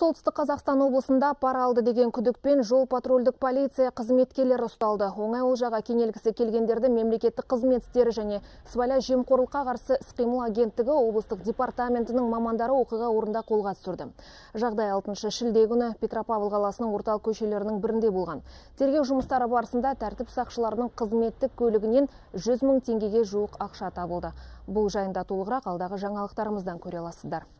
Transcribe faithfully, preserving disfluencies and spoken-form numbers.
Солтүстік Қазақстан облысында пара алды деген күдікпен жол патрульдік полиция қызметкерлері ұсталды. Оңай олжаға кенелгісі келгендерді мемлекеттік қызмет істері және сыбайлас жемқорлыққа қарсы іс-қимыл агенттігі облыстық департаментінің мамандары оқиға орнында қолға түсірді. Жағдай алтыншы шілде күні Петропавыл қаласының орталық көшелерінің бірінде болған. Тергеу жұмыстары барысында тәртіп сақшыларының қызметтік көлігінен жүз мың теңгеге жуық ақша табылды. Бұл жайында толығырақ алдағы жаңалықтарымыздан көре аласыздар.